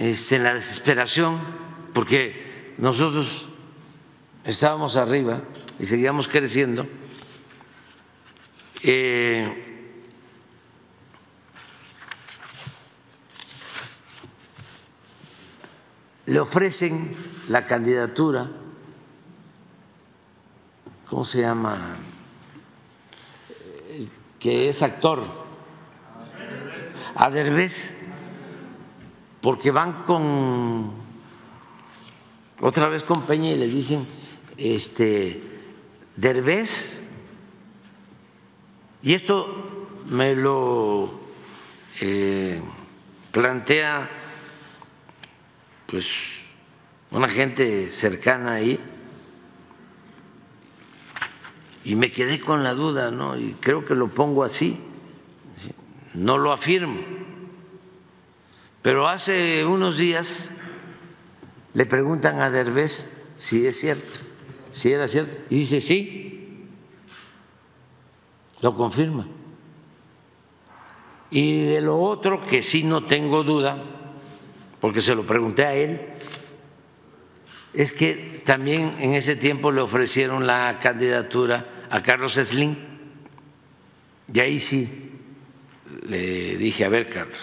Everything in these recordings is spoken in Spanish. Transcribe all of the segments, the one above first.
en la desesperación, porque nosotros estábamos arriba y seguíamos creciendo, le ofrecen la candidatura, ¿cómo se llama? Que es actor, a Derbez, porque van con otra vez con Peña y le dicen, Derbez, y esto me lo plantea pues una gente cercana ahí, y me quedé con la duda, ¿no? Y creo que lo pongo así, no lo afirmo, pero hace unos días le preguntan a Derbez si es cierto, si era cierto, y dice sí, lo confirma. Y de lo otro que sí no tengo duda, porque se lo pregunté a él, es que también en ese tiempo le ofrecieron la candidatura a Carlos Slim, y ahí sí le dije, a ver, Carlos,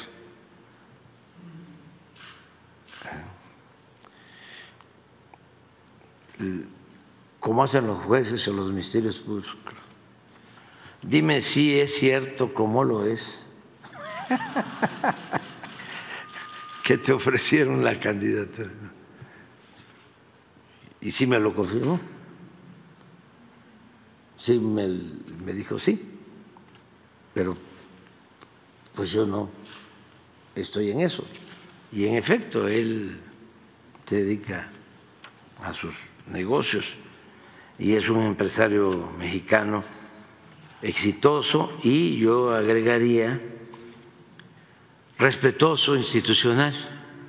como hacen los jueces o los misterios públicos, dime si es cierto, cómo lo es, que te ofrecieron la candidatura. Y sí me lo confirmó, sí me dijo sí, pero pues yo no estoy en eso. Y en efecto, él se dedica a sus negocios y es un empresario mexicano exitoso, y yo agregaría respetuoso institucional.